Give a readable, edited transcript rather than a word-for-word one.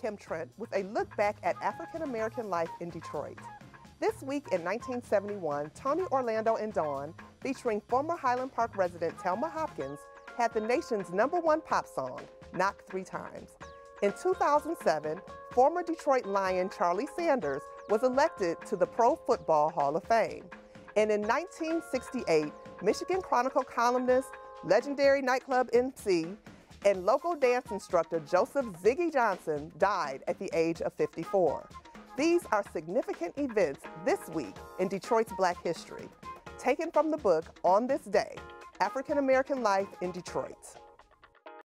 Kim Trent with a look back at African American life in Detroit. This week in 1971, Tony Orlando and Dawn, featuring former Highland Park resident Thelma Hopkins, had the nation's #1 pop song, Knock 3 Times. In 2007, former Detroit Lion Charlie Sanders was elected to the Pro Football Hall of Fame. And in 1968, Michigan Chronicle columnist, legendary nightclub MC, and local dance instructor Joseph Ziggy Johnson died at the age of 54. These are significant events this week in Detroit's Black history, taken from the book On This Day, African American Life in Detroit.